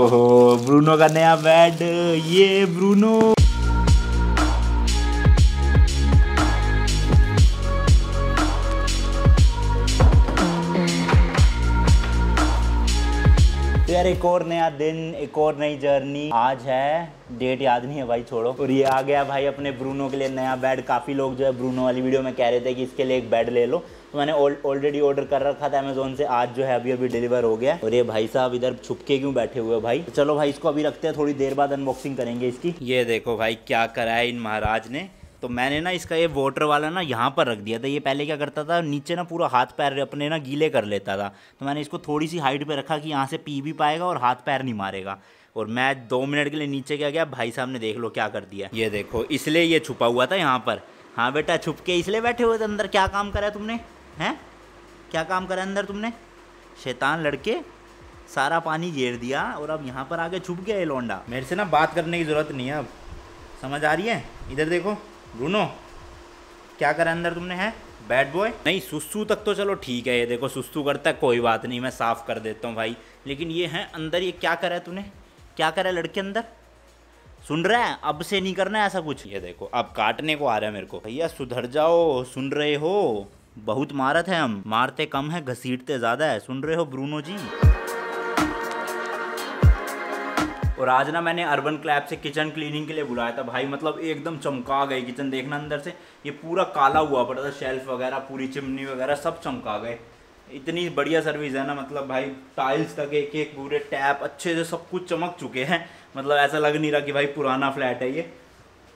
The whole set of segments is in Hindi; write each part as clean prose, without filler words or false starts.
ओहो ब्रूनो का नया बेड, ये ब्रूनो। यार एक और नया दिन, एक और नई जर्नी। आज है, डेट याद नहीं है भाई, छोड़ो। और ये आ गया भाई अपने ब्रूनो के लिए नया बेड। काफ़ी लोग जो है ब्रूनो वाली वीडियो में कह रहे थे कि इसके लिए एक बेड ले लो, तो मैंने ऑलरेडी ऑर्डर कर रखा था अमेजोन से। आज जो है अभी अभी डिलीवर हो गया। और ये भाई साहब इधर छुपके क्यों बैठे हुए भाई। तो चलो भाई इसको अभी रखते हैं, थोड़ी देर बाद अनबॉक्सिंग करेंगे इसकी। ये देखो भाई क्या करा है इन महाराज ने। तो मैंने ना इसका ये वाटर वाला ना यहाँ पर रख दिया था। ये पहले क्या करता था, नीचे ना पूरा हाथ पैर अपने ना गीले कर लेता था। तो मैंने इसको थोड़ी सी हाइट पे रखा कि यहाँ से पी भी पाएगा और हाथ पैर नहीं मारेगा। और मैं 2 मिनट के लिए नीचे क्या गया, भाई साहब ने देख लो क्या कर दिया। ये देखो, इसलिए ये छुपा हुआ था यहाँ पर। हाँ बेटा, छुप के इसलिए बैठे हुए थे अंदर। क्या काम करा है तुमने, हैं क्या काम करा अंदर तुमने, शैतान लड़के। सारा पानी घेर दिया और अब यहाँ पर आके छुप गया ये लौंडा। मेरे से ना बात करने की ज़रूरत नहीं है, अब समझ आ रही है। इधर देखो ब्रूनो, क्या करा अंदर तुमने, है बैड बॉय। नहीं सुसु तक तो चलो ठीक है, ये देखो सुसु करता है, कोई बात नहीं, मैं साफ़ कर देता हूँ भाई। लेकिन ये है अंदर, ये क्या करा है तूने, क्या करा है लड़के अंदर, सुन रहा है, अब से नहीं करना है ऐसा कुछ। ये देखो अब काटने को आ रहा है मेरे को। भैया सुधर जाओ, सुन रहे हो, बहुत मारत है हम, मारते कम है घसीटते ज़्यादा है, सुन रहे हो ब्रूनो जी। और आज ना मैंने अर्बन क्लैप से किचन क्लीनिंग के लिए बुलाया था भाई। मतलब एकदम चमका गए किचन, देखना अंदर से ये पूरा काला हुआ पड़ा था, शेल्फ वगैरह पूरी, चिमनी वगैरह सब चमका गए। इतनी बढ़िया सर्विस है ना, मतलब भाई टाइल्स तक एक एक पूरे टैप अच्छे से सब कुछ चमक चुके हैं। मतलब ऐसा लग नहीं रहा कि भाई पुराना फ्लैट है ये।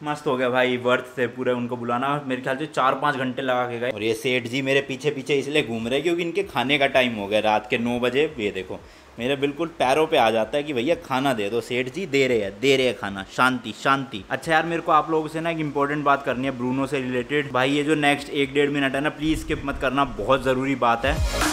मस्त हो गया भाई, वर्थ थे पूरे उनको बुलाना। मेरे ख्याल से 4-5 घंटे लगा के गए। और ये सेठ जी मेरे पीछे पीछे इसलिए घूम रहे क्योंकि इनके खाने का टाइम हो गया, रात के 9 बजे। ये देखो मेरे बिल्कुल पैरों पे आ जाता है कि भैया खाना दे दो। सेठ जी दे रहे हैं खाना, शांति शांति। अच्छा यार, मेरे को आप लोगों से ना एक इंपॉर्टेंट बात करनी है ब्रूनो से रिलेटेड। भाई ये जो नेक्स्ट 1-1.5 मिनट है ना, प्लीज़ स्किप मत करना, बहुत ज़रूरी बात है।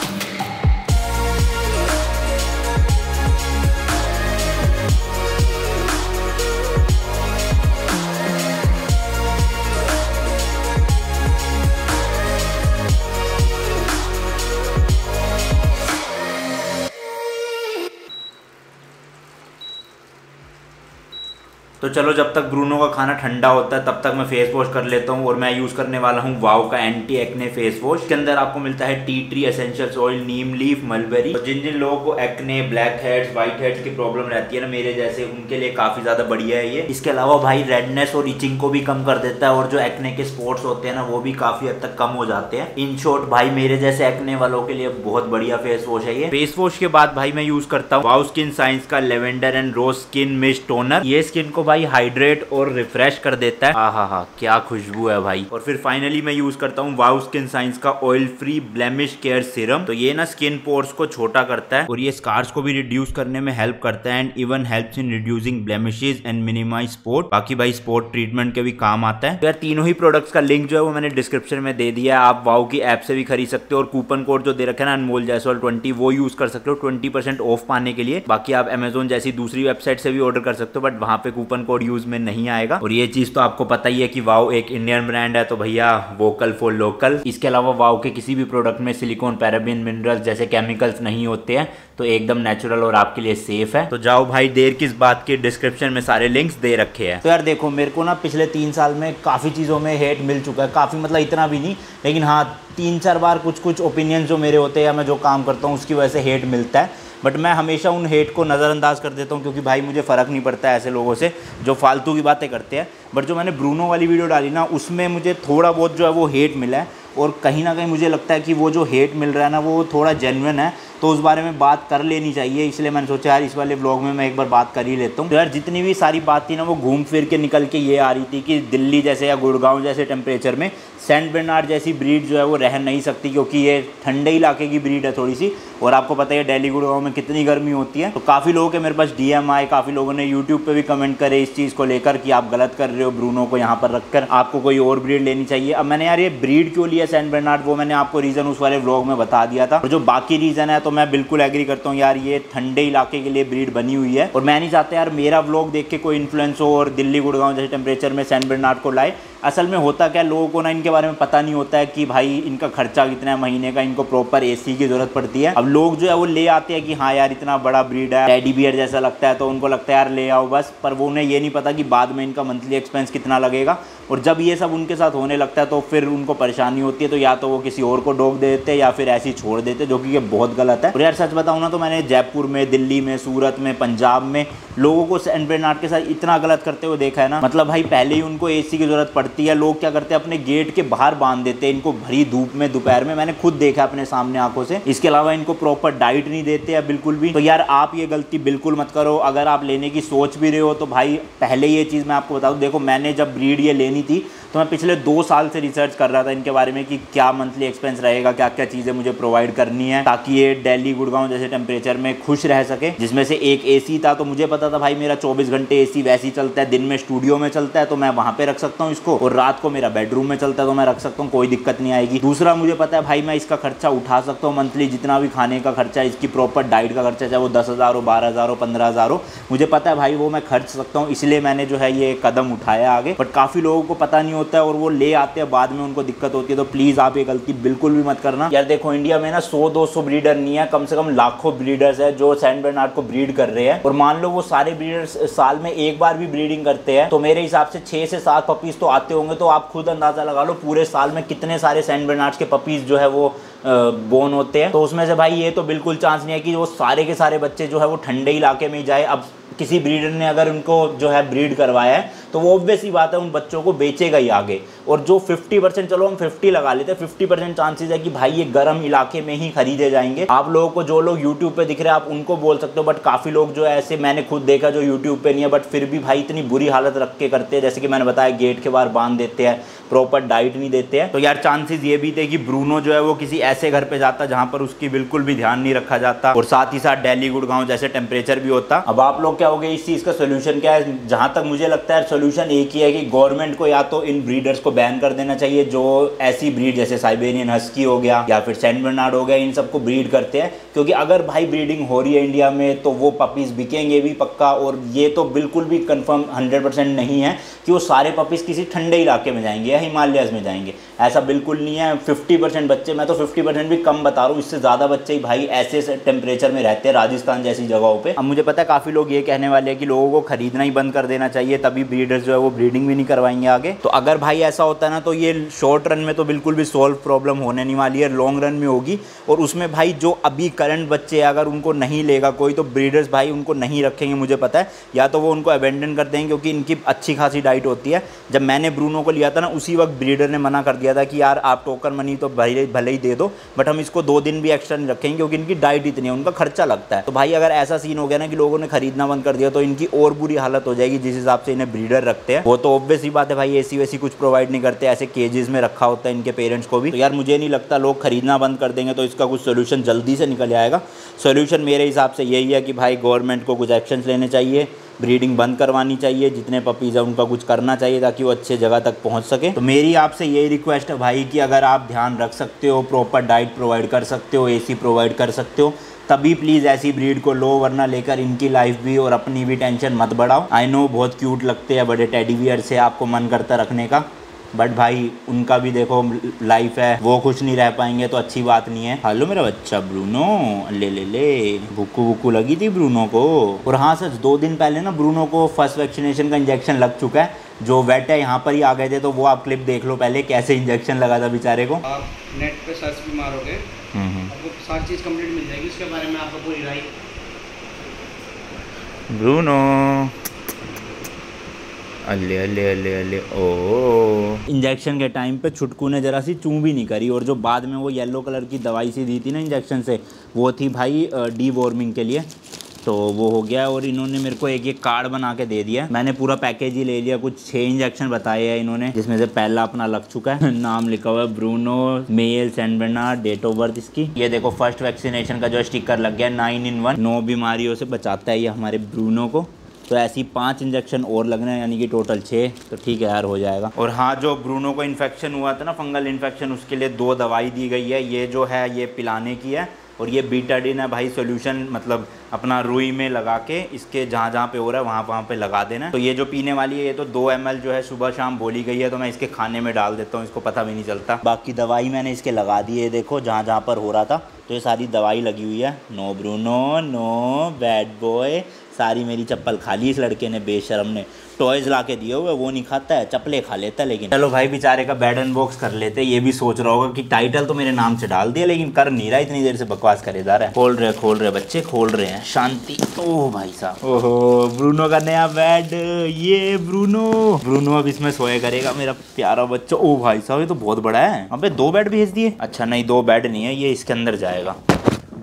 तो चलो जब तक ब्रूनो का खाना ठंडा होता है तब तक मैं फेस वॉश कर लेता हूँ। और मैं यूज़ करने वाला हूँ वाव का एंटी एक्ने फेस वॉश। के अंदर आपको मिलता है tea tree essentials oil, neem leaf, mulberry. और जिन जिन लोगों को acne, black heads, white heads की प्रॉब्लम रहती है ना मेरे जैसे, उनके लिए काफ़ी ज़्यादा बढ़िया है ये। इसके अलावा भाई रेडनेस और इचिंग को भी कम कर देता है, और जो एक्ने के स्पॉट्स होते हैं ना वो भी काफ़ी हद तक कम हो जाते हैं। इन शॉर्ट भाई मेरे जैसे एक्ने वालों के लिए बहुत बढ़िया फेस वॉश है ये। फेस वॉश के बाद भाई मैं यूज़ करता हूँ वाव स्किन साइंस का lavender and rose skin mist toner. ये स्किन को भाई हाइड्रेट और रिफ्रेश कर देता है। आहा क्या खुशबू है भाई। और फिर फाइनली मैं यूज करता हूँ वाव स्किन साइंस का oil free blemish care serum. तो ये ना स्किन पोर्स को छोटा करता है और ये स्कार्स को भी रिड्यूस करने में हेल्प करता है, and even helps in reducing blemishes and minimize spot. बाकी भाई स्पॉट ट्रीटमेंट के भी काम आता है। तो यार तीनों ही प्रोडक्ट्स का लिंक जो है वो मैंने डिस्क्रिप्शन में दे दिया है। आप वाव की ऐप से भी खरीद सकते हो, और कूपन कोड जो दे रखा है ना ANMOLJAISWAL20, वो यूज कर सकते हो 20% ऑफ पाने के लिए। बाकी आप अमेजोन जैसी दूसरी वेबसाइट से भी ऑर्डर कर सकते हो, बट वहाँ पे कूपन कोड यूज में नहीं आएगा। और ये चीज तो आपको पता ही है कि वाव एक इंडियन ब्रांड है, तो भैया वोकल फॉर लोकल। इसके अलावा वाव के किसी भी प्रोडक्ट में सिलिकॉन, पैराबिन, मिनरल्स जैसे केमिकल्स नहीं होते हैं, तो एकदम नेचुरल और आपके लिए सेफ है। तो जाओ भाई, देर किस बात की, डिस्क्रिप्शन में सारे लिंक्स दे रखे हैं। तो यार देखो, मेरे को ना पिछले 3 साल में काफ़ी चीज़ों में हेट मिल चुका है। काफ़ी मतलब इतना भी नहीं, लेकिन हाँ 3-4 बार कुछ ओपिनियन जो मेरे होते हैं या मैं जो काम करता हूँ उसकी वजह से हेट मिलता है। बट मैं हमेशा उन हेट को नज़रअंदाज कर देता हूँ, क्योंकि भाई मुझे फ़र्क नहीं पड़ता है ऐसे लोगों से जो फालतू की बातें करते हैं। बट जो मैंने ब्रूनो वाली वीडियो डाली ना, उसमें मुझे थोड़ा बहुत जो है वो हेट मिला है, और कहीं ना कहीं मुझे लगता है कि वो जो हेट मिल रहा है ना वो थोड़ा जेन्युइन है, तो उस बारे में बात कर लेनी चाहिए। इसलिए मैंने सोचा यार इस वाले व्लॉग में मैं एक बार बात कर ही लेता हूँ। तो यार जितनी भी सारी बात थी ना वो घूम फिर के निकल के ये आ रही थी कि दिल्ली जैसे या गुड़गांव जैसे टेम्परेचर में सेंट बेर्नार्ड जैसी ब्रीड जो है वो रह नहीं सकती, क्योंकि ये ठंडे इलाके की ब्रीड है थोड़ी सी। और आपको पता है दिल्ली गुड़गांव में कितनी गर्मी होती है। तो काफ़ी लोगों के मेरे पास DM आए, काफ़ी लोगों ने यूट्यूब पर भी कमेंट करे इस चीज़ को लेकर कि आप गलत कर रहे हो ब्रूनो को यहाँ पर रखकर, आपको कोई और ब्रीड लेनी चाहिए। अब मैंने यार ये ब्रीड क्यों लिया सेंट बेर्नार्ड, वो मैंने आपको रीज़न उस वाले व्लॉग में बता दिया था। और जो बाकी रीज़न है तो मैं बिल्कुल एग्री करता हूँ यार, ये ठंडे इलाके के लिए ब्रीड बनी हुई है। और मैं नहीं चाहता यार मेरा व्लॉग देख के कोई इन्फ्लुएंस हो और दिल्ली गुड़गांव जैसे टेम्परेचर में सेंट बेर्नार्ड को लाए। असल में होता क्या, लोगों को ना इनके बारे में पता नहीं होता है कि भाई इनका खर्चा कितना है महीने का, इनको प्रॉपर एसी की जरूरत पड़ती है। अब लोग जो है वो ले आते हैं कि हाँ यार इतना बड़ा ब्रीड है, टेडी बियर जैसा लगता है, तो उनको लगता है यार ले आओ बस, पर वो उन्हें ये नहीं पता कि बाद में इनका मंथली एक्सपेंस कितना लगेगा। और जब ये सब उनके साथ होने लगता है तो फिर उनको परेशानी होती है, तो या तो वो किसी और को डोब देते हैं या फिर ऐसे ही छोड़ देते, जो कि ये बहुत गलत है। और यार सच बताऊँ ना तो मैंने जयपुर में, दिल्ली में, सूरत में, पंजाब में लोगों को सेंट बेर्नार्ड के साथ इतना गलत करते हुए देखा है ना, मतलब भाई पहले ही उनको एसी की जरूरत पड़ती है, लोग क्या करते हैं अपने गेट के बाहर बांध देते हैं इनको भरी धूप में, दोपहर में, मैंने खुद देखा अपने सामने आंखों से। इसके अलावा इनको प्रॉपर डाइट नहीं देते हैं बिल्कुल भी। तो यार आप ये गलती बिल्कुल मत करो, अगर आप लेने की सोच भी रहे हो तो भाई पहले ये चीज़ मैं आपको बता दूँ। देखो मैंने जब ब्रीड ये लेनी थी तो मैं पिछले 2 साल से रिसर्च कर रहा था इनके बारे में कि क्या मंथली एक्सपेंस रहेगा, क्या क्या चीज़ें मुझे प्रोवाइड करनी है ताकि ये दिल्ली गुड़गांव जैसे टेम्परेचर में खुश रह सके। जिसमें से एक एसी था, तो मुझे पता था भाई मेरा 24 घंटे एसी वैसे ही चलता है, दिन में स्टूडियो में चलता है तो मैं वहाँ पे रख सकता हूँ इसको, और रात को मेरा बेडरूम में चलता है तो मैं रख सकता हूँ, कोई दिक्कत नहीं आएगी। दूसरा मुझे पता है भाई मैं इसका खर्चा उठा सकता हूँ मंथली, जितना भी खाने का खर्चा, इसकी प्रॉपर डाइट का खर्चा, चाहे वो 10,000 हो, 12,000 हो, 15,000 हो, मुझे पता है भाई वो मैं खर्च सकता हूँ, इसलिए मैंने जो है ये कदम उठाया आगे। बट काफ़ी लोगों को पता नहीं होता है और वो ले आते हैं, बाद में उनको दिक्कत होती है, तो प्लीज़ आप ये गलती बिल्कुल भी मत करना। यार देखो इंडिया में ना 100-200 ब्रीडर नहीं है, कम से कम लाखों ब्रीडर्स है जो सेंट बेर्नार्ड को ब्रीड कर रहे हैं। और मान लो वो सारे ब्रीडर्स साल में एक बार भी ब्रीडिंग करते हैं तो मेरे हिसाब से 6 से 7 पपीज तो आते होंगे, तो आप खुद अंदाजा लगा लो पूरे साल में कितने सारे सेंट बेर्नार्ड्स के पपीज जो है वो बोन होते हैं। तो उसमें से भाई ये तो बिल्कुल चांस नहीं है कि वो सारे के सारे बच्चे जो है वो ठंडे इलाके में ही जाए। अब किसी ब्रीडर ने अगर उनको जो है ब्रीड करवाया है तो वो ऑब्वियसली बात है उन बच्चों को बेचेगा ही आगे। और जो 50%, चलो हम 50 लगा लेते हैं, 50% चांसेस है कि भाई ये गर्म इलाके में ही खरीदे जाएंगे। आप लोगों को जो लोग यूट्यूब पे दिख रहे हैं आप उनको बोल सकते हो, बट काफ़ी लोग जो है ऐसे मैंने खुद देखा जो यूट्यूब पे नहीं है बट फिर भी भाई इतनी बुरी हालत रख के करते हैं, जैसे कि मैंने बताया गेट के बाहर बांध देते हैं, प्रॉपर डाइट नहीं देते हैं। तो यार चांसेस ये भी थे कि ब्रूनो जो है वो किसी ऐसे घर पर जाता जहाँ पर उसकी बिल्कुल भी ध्यान नहीं रखा जाता और साथ ही साथ दिल्ली गुड़गांव जैसे टेम्परेचर भी होता। अब आप लोग क्या हो गया, इस चीज़ का सोल्यूशन क्या है? जहाँ तक मुझे लगता है सोल्यूशन एक ही है कि गवर्नमेंट को या तो इन ब्रीडर्स को बैन कर देना चाहिए जो ऐसी ब्रीड जैसे साइबेरियन हस्की हो गया या फिर सेंट बेर्नार्ड हो गया, इन सबको ब्रीड करते हैं, क्योंकि अगर भाई ब्रीडिंग हो रही है इंडिया में तो वो पपीज़ बिकेंगे भी पक्का। और ये तो बिल्कुल भी कंफर्म 100% नहीं है कि वो सारे पपीज़ किसी ठंडे इलाके में जाएंगे या हिमालयाज़ में जाएंगे, ऐसा बिल्कुल नहीं है। 50% बच्चे, मैं तो 50% भी कम बता रहा हूँ, इससे ज़्यादा बच्चे ही भाई ऐसे टेम्परेचर में रहते हैं राजस्थान जैसी जगहों पर। अब मुझे पता है काफ़ी लोग ये कहने वाले हैं कि लोगों को खरीदना ही बंद कर देना चाहिए, तभी ब्रीडर्स जो है वो ब्रीडिंग भी नहीं करवाएंगे आगे। तो अगर भाई ऐसा होता है ना तो ये शॉर्ट रन में तो बिल्कुल भी सॉल्व प्रॉब्लम होने नहीं वाली है, लॉन्ग रन में होगी। और उसमें भाई जो अभी करंट बच्चे अगर उनको नहीं लेगा कोई तो ब्रीडर्स भाई उनको नहीं रखेंगे, मुझे पता है, या तो वो उनको अबेंडन कर देंगे क्योंकि इनकी अच्छी खासी डाइट होती है। जब मैंने ब्रूनो को लिया था ना उसी वक्त ब्रीडर ने मना कर दिया था कि यार आप टोकन मनी तो भले ही दे दो बट हम इसको 2 दिन भी एक्स्ट्रा नहीं रखेंगे क्योंकि इनकी डाइट इतनी है, उनका खर्चा लगता है। तो भाई अगर ऐसा सीन हो गया ना कि लोगों ने खरीदना बंद कर दिया तो इनकी और बुरी हालत हो जाएगी। जिस हिसाब से इन्हें ब्रीडर रखते हैं वो तो ऑब्वियसली बात है भाई एसी वैसी कुछ प्रोवाइड नहीं करते, ऐसे केजेस में रखा होता है इनके पेरेंट्स को भी। तो यार मुझे नहीं लगता लोग खरीदना बंद कर देंगे तो इसका कुछ सोल्यूशन जल्दी से निकल आएगा। सोल्यूशन मेरे हिसाब से यही है कि भाई गवर्नमेंट को कुछ एक्शंस लेने चाहिए, ब्रीडिंग बंद करवानी चाहिए, जितने पपीज़ हैं उनका कुछ करना चाहिए ताकि वो अच्छे जगह तक पहुंच सके। तो मेरी आपसे यही रिक्वेस्ट है भाई कि अगर आप ध्यान रख सकते हो, प्रॉपर डाइट प्रोवाइड कर सकते हो, एसी प्रोवाइड कर सकते हो, तभी प्लीज़ ऐसी ब्रीड को लो, वरना लेकर इनकी लाइफ भी और अपनी भी टेंशन मत बढ़ाओ। आई नो बहुत क्यूट लगते हैं बड़े टेडी बियर से, आपको मन करता रखने का, बट भाई उनका भी देखो लाइफ है, वो खुश नहीं रह पाएंगे तो अच्छी बात नहीं है। हेलो मेरा बच्चा ब्रूनो, ले ले ले, भुक्कू भुक्कू लगी थी ब्रूनो को। और हाँ सच 2 दिन पहले ना ब्रूनो को फर्स्ट वैक्सीनेशन का इंजेक्शन लग चुका है, जो वेट है यहाँ पर ही आ गए थे, तो वो आप क्लिप देख लो पहले कैसे इंजेक्शन लगा था बेचारे को। आप नेट पे सर्च भी मारोगे आपको सारी चीज़ कंप्लीट मिल जाएगी उसके बारे में, आपको पूरी राय। ब्रूनो अल्ले अल्ले अल्ले अल्ले ओ। इंजेक्शन के टाइम पे छुटकू ने जरा सी चूँ भी नहीं करी, और जो बाद में वो येलो कलर की दवाई सी दी थी ना इंजेक्शन से, वो थी भाई डी वॉर्मिंग के लिए, तो वो हो गया। और इन्होंने मेरे को एक कार्ड बना के दे दिया, मैंने पूरा पैकेज ही ले लिया, कुछ 6 इंजेक्शन बताए हैं इन्होंने, जिसमें से पहला अपना लग चुका है। नाम लिखा हुआ है Bruno, male, Saint Bernard, date of birth इसकी। ये देखो फर्स्ट वैक्सीनेशन का जो स्टिकर लग गया, 9 in 1, 9 बीमारियों से बचाता है ये हमारे ब्रूनो को। तो ऐसी 5 इंजेक्शन और लगने हैं, यानी कि टोटल 6, तो ठीक है यार हो जाएगा। और हाँ जो ब्रूनो को इन्फेक्शन हुआ था ना, फंगल इन्फेक्शन, उसके लिए 2 दवाई दी गई है, ये जो है ये पिलाने की है और ये बीटाडिन है भाई सोल्यूशन, मतलब अपना रुई में लगा के इसके जहाँ जहाँ पे हो रहा है वहाँ पे लगा देना। तो ये जो पीने वाली है ये तो 2 ml जो है सुबह शाम बोली गई है, तो मैं इसके खाने में डाल देता हूँ, इसको पता भी नहीं चलता। बाकी दवाई मैंने इसके लगा दी है, देखो जहाँ जहाँ पर हो रहा था तो ये सारी दवाई लगी हुई है। No Bruno, no bad boy. सारी मेरी चप्पल खा ली इस लड़के ने, बेशर्म ने। टॉयज ला के दिए हुए वो नहीं खाता है, चप्पलें खा लेता है। लेकिन चलो भाई बेचारे का बेड अनबॉक्स कर लेते। ये भी सोच रहा होगा कि टाइटल तो मेरे नाम से डाल दिया लेकिन कर नहीं रहा, इतनी देर से बकवास करे जा रहा है। खोल रहे बच्चे, खोल रहे हैं शांति। ओह भाई साहब, ओहो ब्रूनो का नया बेड। ये ब्रूनो अब इसमें सोया करेगा मेरा प्यारा बच्चा। ओह भाई साहब ये तो बहुत बड़ा है। अबे 2 बेड भेज दिए। अच्छा नहीं 2 बेड नहीं है, ये इसके अंदर जाएगा।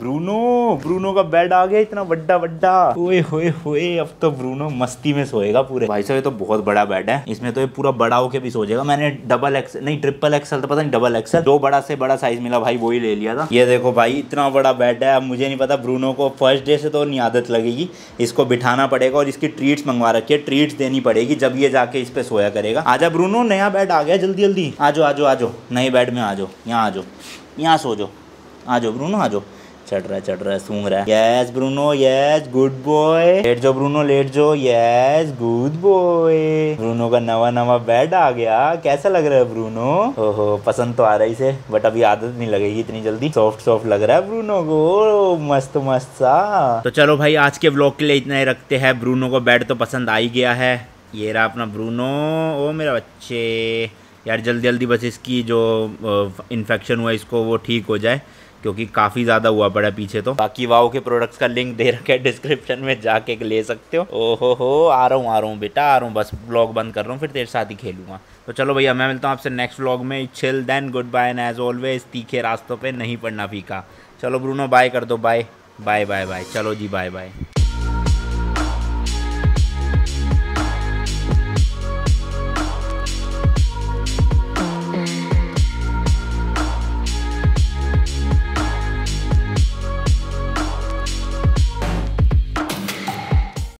ब्रूनो का बेड आ गया, इतना बड़ा बड़ा। ओए होए होए, अब तो ब्रूनो मस्ती में सोएगा पूरे। भाई साहब ये तो बहुत बड़ा बेड है, इसमें तो ये पूरा बड़ा होके भी सो जाएगा। मैंने ट्रिपल एक्सल तो पता नहीं, डबल एक्सल, 2 बड़ा से बड़ा साइज मिला भाई वही ले लिया था। ये देखो भाई इतना बड़ा बेड है। अब मुझे नहीं पता ब्रूनो को फर्स्ट डे से तो नहीं आदत लगेगी, इसको बिठाना पड़ेगा और इसकी ट्रीट्स मंगवा रखी है, ट्रीट्स देनी पड़ेगी जब ये जाके इस पे सोया करेगा। आजा ब्रूनो, नया बेड आ गया, जल्दी जल्दी आ जाओ नए बेड में आ जाओ, यहाँ आ जाओ, यहाँ सो जाओ। आ जाओ ब्रूनो आ जाओ। चढ़ रहा है, सूंघ रहा है। Yes Bruno, yes good boy. Let go Bruno, let go. Yes good boy. Bruno का नवा बेड आ गया। कैसा लग रहा है ब्रूनो? ओहो पसंद तो आ रही से, बट अभी आदत नहीं लगेगी इतनी जल्दी। सॉफ्ट लग रहा है ब्रूनो को, मस्त सा। तो चलो भाई आज के व्लॉग के लिए इतना ही रखते हैं। ब्रूनो को बेड तो पसंद आ ही गया है। ये रहा अपना ब्रूनो। ओ मेरा बच्चे यार, जल्दी बस इसकी जो इन्फेक्शन हुआ इसको वो ठीक हो जाए, क्योंकि काफ़ी ज़्यादा हुआ पड़ा पीछे। तो बाकी वाओ के प्रोडक्ट्स का लिंक दे रखा है डिस्क्रिप्शन में, जाके ले सकते हो। ओहो आ रहा हूँ बेटा, आ रहा हूँ, बस व्लॉग बंद कर रहा हूँ, फिर तेरे साथ ही खेलूँगा। तो चलो भैया मैं मिलता हूँ आपसे नेक्स्ट व्लॉग में। Chill then, good bye, and as always तीखे रास्तों पे नहीं पड़ना फीका। चलो ब्रूनो बाय कर दो, बाय बाय बाय बाय। चलो जी बाय बाय।